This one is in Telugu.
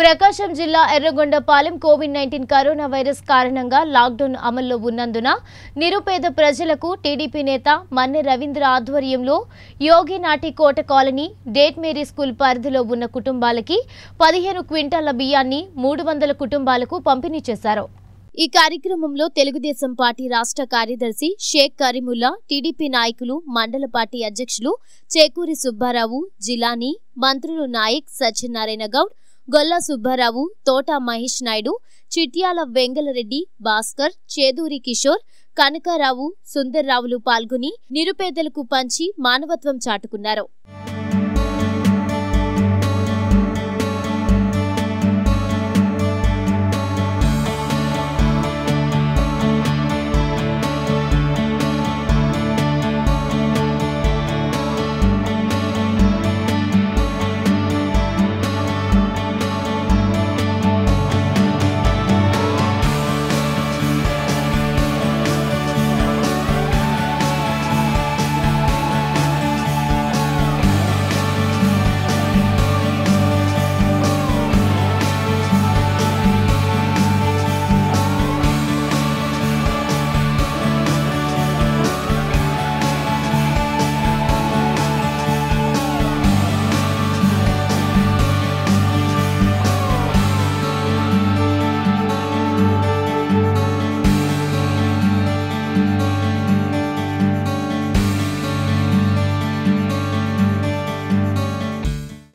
ప్రకాశం జిల్లా ఎర్రగొండపాలెం COVID-19 కరోనా వైరస్ కారణంగా లాక్ డౌన్ అమల్లో ఉన్నందున నిరుపేద ప్రజలకు టీడీపీ నేత మన్నె రవీంద్ర ఆధ్వర్యంలో యోగి నాటి కోట కాలనీ డేట్ మేరీ స్కూల్ పరిధిలో ఉన్న కుటుంబాలకు 15 క్వింటాల బియ్యాన్ని 300 కుటుంబాలకు పంపిణీ చేశారు। ఈ కార్యక్రమంలో తెలుగుదేశం పార్టీ రాష్ట్ర కార్యదర్శి షేక్ కరీముల్లా, టీడీపీ నాయకులు, మండల పార్టీ అధ్యక్షులు చేకూరి సుబ్బారావు, జిలాని మంత్రులు నాయక్ సజ్జనారేణగౌడ్, గల్లా సుబ్బారావు, తోటా మహేష్ నాయుడు, చిట్యాల వెంగల్ రెడ్డి, భాస్కర్, చేదూరి కిషోర్, కనక రావు, సుందర్ రావులు పాల్గొని నిరుపేదలకు పంచి మానవత్వం చాటుకున్నారు।